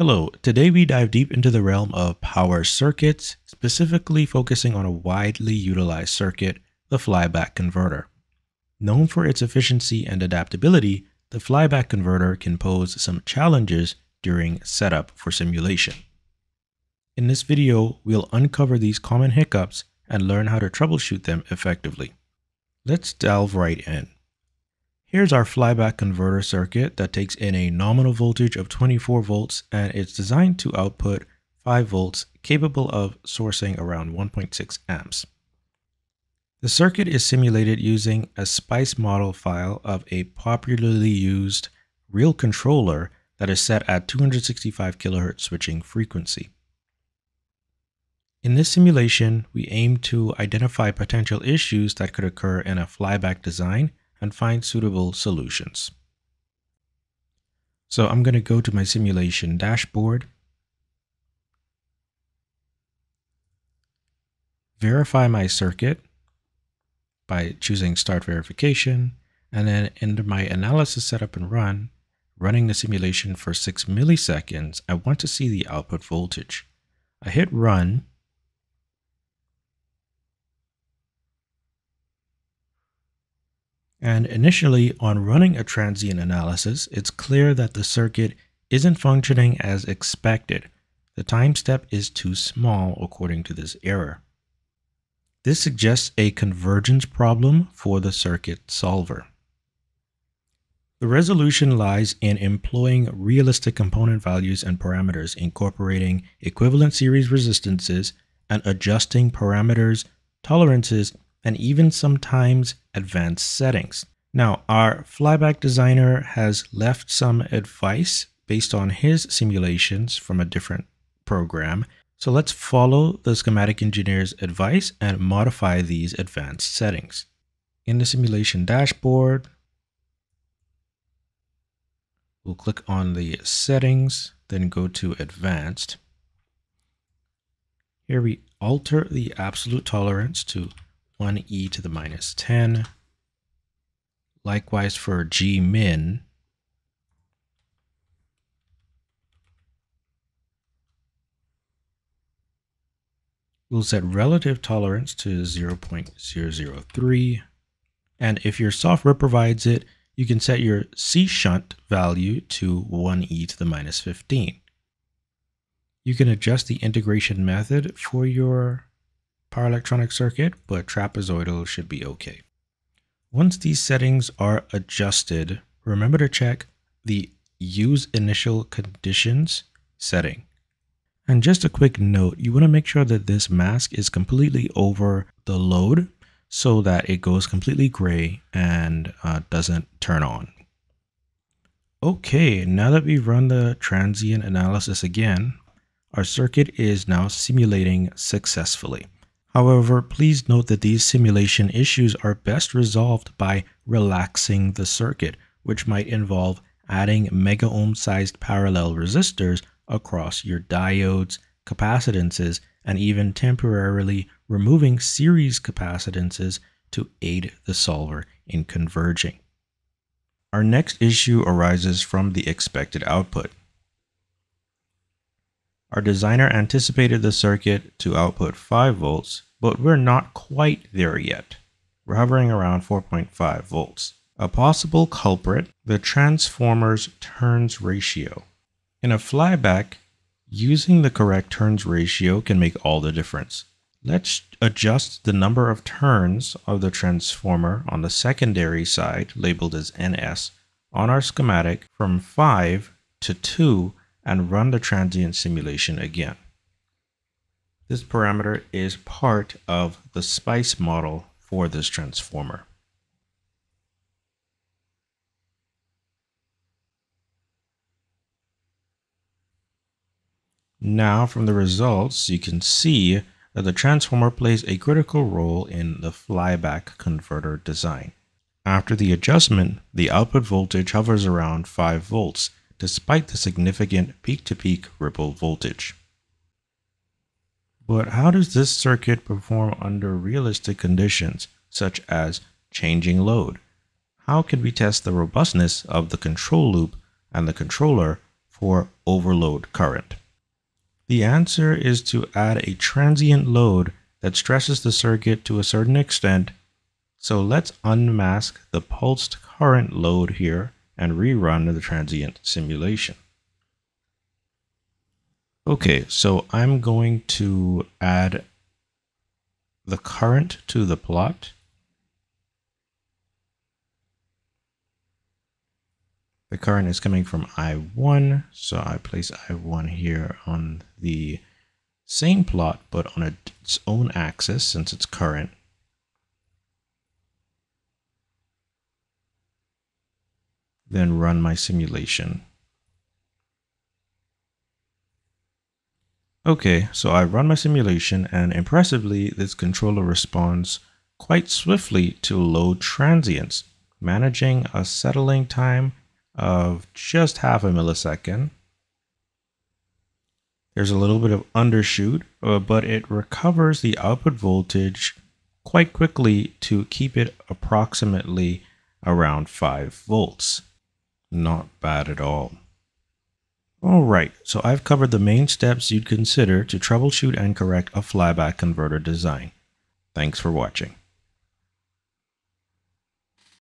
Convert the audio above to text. Hello, today we dive deep into the realm of power circuits, specifically focusing on a widely utilized circuit, the flyback converter. Known for its efficiency and adaptability, the flyback converter can pose some challenges during setup for simulation. In this video, we'll uncover these common hiccups and learn how to troubleshoot them effectively. Let's delve right in. Here's our flyback converter circuit that takes in a nominal voltage of 24 volts and it's designed to output 5 volts, capable of sourcing around 1.6 amps. The circuit is simulated using a SPICE model file of a popularly used real controller that is set at 265 kHz switching frequency. In this simulation, we aim to identify potential issues that could occur in a flyback design and find suitable solutions. So I'm going to go to my simulation dashboard, verify my circuit by choosing Start Verification, and then in my Analysis Setup and Run, running the simulation for 6 milliseconds, I want to see the output voltage. I hit Run. And initially, on running a transient analysis, it's clear that the circuit isn't functioning as expected. The time step is too small according to this error. This suggests a convergence problem for the circuit solver. The resolution lies in employing realistic component values and parameters, incorporating equivalent series resistances, and adjusting parameters, tolerances, and even sometimes advanced settings. Now, our flyback designer has left some advice based on his simulations from a different program. So let's follow the schematic engineer's advice and modify these advanced settings. In the simulation dashboard, we'll click on the settings, then go to advanced. Here we alter the absolute tolerance to 1e to the minus 10. Likewise for G min. We'll set relative tolerance to 0.003. And if your software provides it, you can set your C shunt value to 1e to the minus 15. You can adjust the integration method for your power electronic circuit, but trapezoidal should be okay. Once these settings are adjusted, remember to check the Use Initial Conditions setting. And just a quick note, you want to make sure that this mask is completely over the load so that it goes completely gray and doesn't turn on. Okay, now that we've run the transient analysis again, our circuit is now simulating successfully. However, please note that these simulation issues are best resolved by relaxing the circuit, which might involve adding mega-ohm-sized parallel resistors across your diodes, capacitances, and even temporarily removing series capacitances to aid the solver in converging. Our next issue arises from the expected output. Our designer anticipated the circuit to output 5 volts, but we're not quite there yet. We're hovering around 4.5 volts. A possible culprit, the transformer's turns ratio. In a flyback, using the correct turns ratio can make all the difference. Let's adjust the number of turns of the transformer on the secondary side, labeled as NS, on our schematic from 5 to 2 and run the transient simulation again. This parameter is part of the SPICE model for this transformer. Now from the results, you can see that the transformer plays a critical role in the flyback converter design. After the adjustment, the output voltage hovers around 5 volts, despite the significant peak-to-peak ripple voltage. But how does this circuit perform under realistic conditions, such as changing load? How can we test the robustness of the control loop and the controller for overload current? The answer is to add a transient load that stresses the circuit to a certain extent. So let's unmask the pulsed current load here and rerun the transient simulation. Okay, so I'm going to add the current to the plot. The current is coming from I1, so I place I1 here on the same plot, but on its own axis since it's current. Then run my simulation. Okay, so I run my simulation, and impressively, this controller responds quite swiftly to load transients, managing a settling time of just half a millisecond. There's a little bit of undershoot, but it recovers the output voltage quite quickly to keep it approximately around 5 volts. Not bad at all. Alright, so I've covered the main steps you'd consider to troubleshoot and correct a flyback converter design. Thanks for watching.